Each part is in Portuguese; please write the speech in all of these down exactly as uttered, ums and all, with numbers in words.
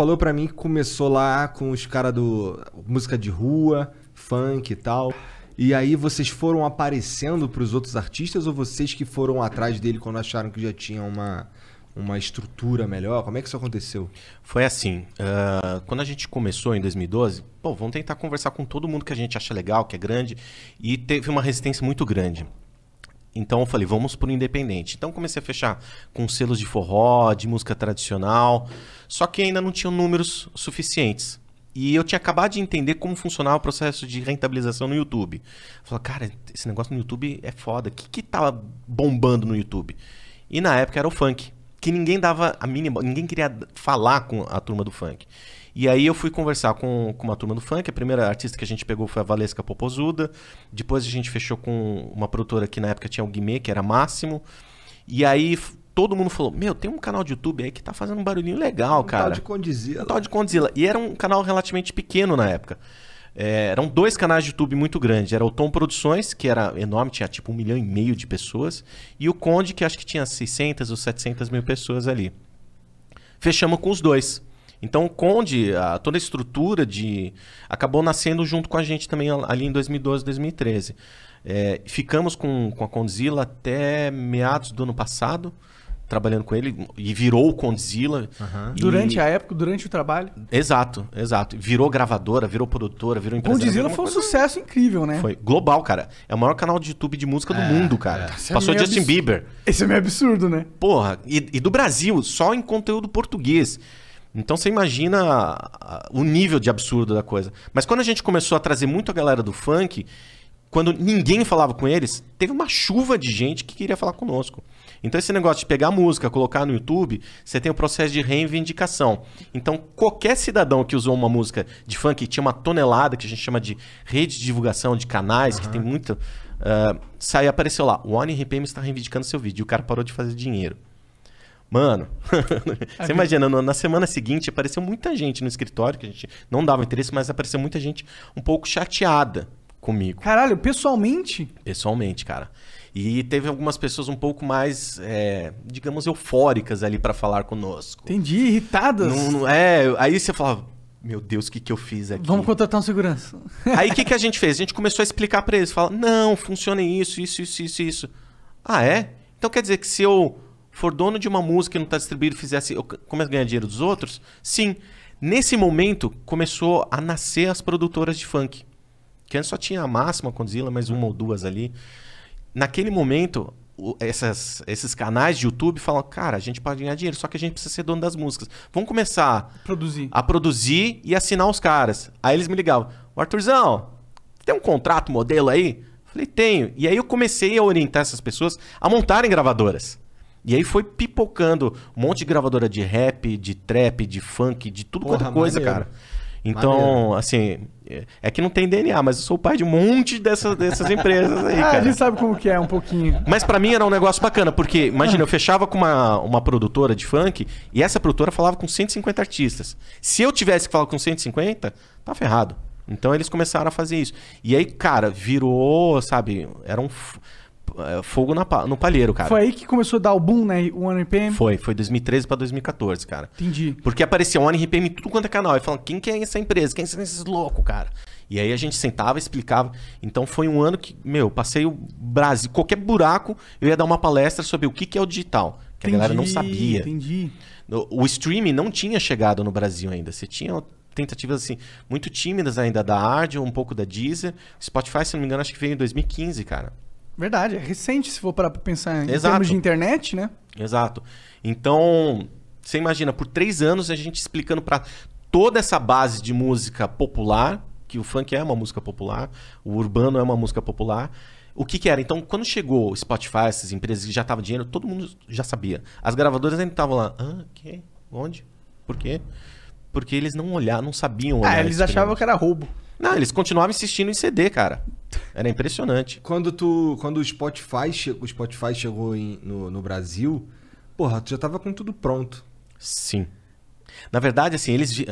falou pra mim que começou lá com os caras do... música de rua, funk e tal. E aí vocês foram aparecendo pros outros artistas ou vocês que foram atrás dele quando acharam que já tinha uma... uma estrutura melhor? Como é que isso aconteceu? Foi assim, uh, quando a gente começou em dois mil e doze, pô, vamos tentar conversar com todo mundo que a gente acha legal, que é grande, e teve uma resistência muito grande. Então eu falei, vamos pro independente. Então comecei a fechar com selos de forró, de música tradicional, só que ainda não tinham números suficientes. E eu tinha acabado de entender como funcionava o processo de rentabilização no YouTube. Eu falei, cara, esse negócio no YouTube é foda, o que que tá bombando no YouTube? E na época era o funk. Que ninguém dava a mínima, ninguém queria falar com a turma do funk. E aí eu fui conversar com, com uma turma do funk, a primeira artista que a gente pegou foi a Valesca Popozuda, depois a gente fechou com uma produtora que na época tinha o Guimê, que era Máximo, e aí todo mundo falou, meu, tem um canal de YouTube aí que tá fazendo um barulhinho legal, um cara. Tal de KondZilla. Um tal de KondZilla. E era um canal relativamente pequeno na época. É, eram dois canais de YouTube muito grandes. Era o Tom Produções, que era enorme, tinha tipo um milhão e meio de pessoas. E o Conde, que acho que tinha seiscentas ou setecentas mil pessoas ali. Fechamos com os dois. Então o Conde, a, toda a estrutura de... acabou nascendo junto com a gente também ali em dois mil e doze, dois mil e treze. É, ficamos com, com a KondZilla até meados do ano passado, trabalhando com ele, e virou o KondZilla. Uhum. E... durante a época, durante o trabalho? Exato, exato. Virou gravadora, virou produtora, virou empresária. O KondZilla foi um coisa... sucesso incrível, né? Foi global, cara. É o maior canal de YouTube de música é, do mundo, cara. É. Passou é Justin absurdo. Bieber. Esse é meio absurdo, né? Porra, e, e do Brasil, só em conteúdo português. Então você imagina a, a, o nível de absurdo da coisa. Mas quando a gente começou a trazer muito a galera do funk, quando ninguém falava com eles, teve uma chuva de gente que queria falar conosco. Então esse negócio de pegar a música, colocar no YouTube, você tem o processo de reivindicação. Então qualquer cidadão que usou uma música de funk, tinha uma tonelada, que a gente chama de rede de divulgação de canais, uhum, que tem muita... Uh, saiu, apareceu lá, o OneRPM está reivindicando seu vídeo, e o cara parou de fazer dinheiro. Mano, você imagina, na semana seguinte apareceu muita gente no escritório, que a gente não dava interesse, mas apareceu muita gente um pouco chateada comigo. Caralho, pessoalmente? Pessoalmente, cara. E teve algumas pessoas um pouco mais, é, digamos, eufóricas ali pra falar conosco. Entendi, irritadas. Não, não, é, aí você falava, meu Deus, o que que eu fiz aqui? Vamos contratar um segurança. Aí o que que a gente fez? A gente começou a explicar pra eles, falar, não, funciona isso, isso, isso, isso, isso. Ah, é? Então quer dizer que se eu for dono de uma música e não tá distribuído, fizesse, eu começo a ganhar dinheiro dos outros? Sim. Nesse momento, começou a nascer as produtoras de funk. Que antes só tinha a Máxima, a KondZilla, mais uma ou duas ali. Naquele momento, essas, esses canais de YouTube falam, cara, a gente pode ganhar dinheiro, só que a gente precisa ser dono das músicas. Vamos começar produzir. a produzir e assinar os caras. Aí eles me ligavam, o Arthurzão, tem um contrato, modelo aí? Falei, tenho. E aí eu comecei a orientar essas pessoas a montarem gravadoras. E aí foi pipocando um monte de gravadora de rap, de trap, de funk, de tudo quanto coisa, maneiro. cara. Então, maneiro. assim, é que não tem D N A, mas eu sou o pai de um monte dessas, dessas empresas aí, cara. Ah, a gente sabe como que é um pouquinho. Mas pra mim era um negócio bacana, porque, imagina, eu fechava com uma, uma produtora de funk e essa produtora falava com cento e cinquenta artistas. Se eu tivesse que falar com cento e cinquenta, tá ferrado. Então eles começaram a fazer isso. E aí, cara, virou, sabe, era um... fogo na, no palheiro, cara. Foi aí que começou a dar o boom, né? O OneRPM? Foi, foi dois mil e treze pra dois mil e quatorze, cara. Entendi. Porque aparecia o OneRPM em tudo quanto é canal. E falando, quem que é essa empresa? Quem são esses loucos, cara? E aí a gente sentava, explicava. Então foi um ano que, meu, passei o Brasil, qualquer buraco, eu ia dar uma palestra sobre o que que é o digital. Que entendi, a galera não sabia. Entendi. O, o streaming não tinha chegado no Brasil ainda. Você tinha tentativas, assim, muito tímidas ainda da Ard, um pouco da Deezer. Spotify, se não me engano, acho que veio em dois mil e quinze, cara. Verdade, é recente se for para pensar em Exato. termos de internet, né? Exato. Então, você imagina, por três anos a gente explicando para toda essa base de música popular, que o funk é uma música popular, o urbano é uma música popular, o que que era? Então, quando chegou o Spotify, essas empresas que já estavam dinheiro, todo mundo já sabia. As gravadoras ainda estavam lá, ah, que? Onde? Por quê? Porque eles não olhavam, não sabiam olhar. Ah, eles achavam que era roubo. Não, eles continuavam insistindo em C D, cara. Era impressionante. Quando tu, quando o Spotify, che o Spotify chegou em, no, no Brasil, porra, tu já tava com tudo pronto. Sim. Na verdade, assim, eles...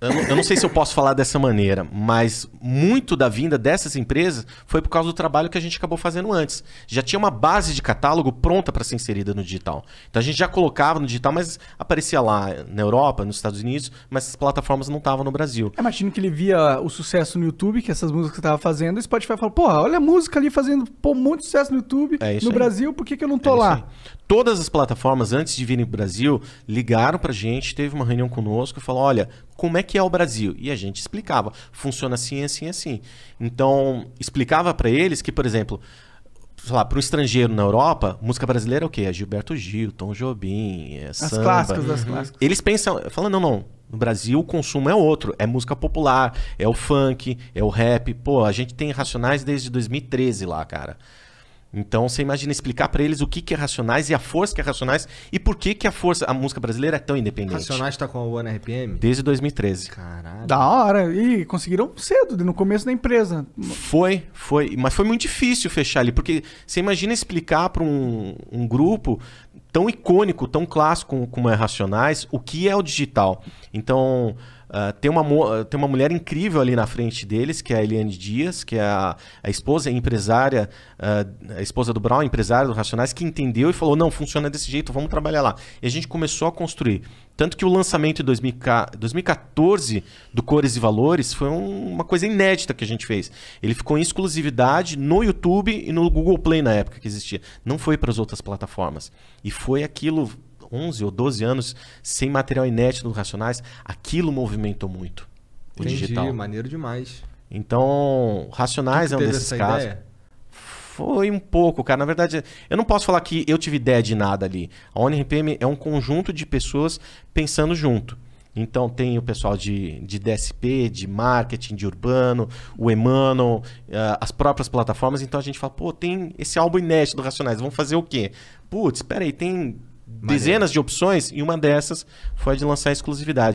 Eu não, eu não sei se eu posso falar dessa maneira, mas muito da vinda dessas empresas foi por causa do trabalho que a gente acabou fazendo antes. Já tinha uma base de catálogo pronta para ser inserida no digital. Então a gente já colocava no digital, mas aparecia lá na Europa, nos Estados Unidos, mas as plataformas não estavam no Brasil. Eu imagino que ele via o sucesso no YouTube, que essas músicas que estava fazendo, e o Spotify falou, porra, olha a música ali fazendo pô, muito sucesso no YouTube, é no aí. Brasil, por que, que eu não tô é lá? Aí. Todas as plataformas, antes de virem para o Brasil, ligaram para a gente, teve uma reunião conosco e falou, olha, como é que é o Brasil? E a gente explicava. Funciona assim, assim, assim. Então, explicava para eles que, por exemplo, sei lá, para o estrangeiro na Europa, música brasileira é o quê? É Gilberto Gil, Tom Jobim, é samba. As clássicas, as clássicas. Eles pensam, falam, não, não. No Brasil, o consumo é outro. É música popular, é o funk, é o rap. Pô, a gente tem Racionais desde dois mil e treze lá, cara. Então, você imagina explicar para eles o que, que é Racionais e a força que é Racionais e por que, que a força, a música brasileira é tão independente. Racionais tá com a OneRPM? Desde dois mil e treze. Caralho. Da hora. E conseguiram cedo, no começo da empresa. Foi, foi. Mas foi muito difícil fechar ali, porque você imagina explicar para um, um grupo tão icônico, tão clássico como é Racionais, o que é o digital. Então... Uh, tem, uma tem uma mulher incrível ali na frente deles, que é a Eliane Dias, que é a, a esposa, a empresária, uh, a esposa do Brown, a empresária do Racionais, que entendeu e falou, não, funciona desse jeito, vamos trabalhar lá. E a gente começou a construir. Tanto que o lançamento em dois mil e quatorze do Cores e Valores foi um, uma coisa inédita que a gente fez. Ele ficou em exclusividade no YouTube e no Google Play na época que existia. Não foi para as outras plataformas. E foi aquilo... onze ou doze anos sem material inédito dos Racionais, aquilo movimentou muito o Entendi, digital. Maneiro demais. Então, Racionais é um desses casos. Ideia? Foi um pouco, cara. Na verdade, eu não posso falar que eu tive ideia de nada ali. A OneRPM é um conjunto de pessoas pensando junto. Então, tem o pessoal de, de D S P, de marketing, de urbano, o Emmanuel, uh, as próprias plataformas. Então, a gente fala, pô, tem esse álbum inédito do Racionais, vamos fazer o quê? Putz, espera aí, tem... dezenas de opções e uma dessas foi a de lançar a exclusividade.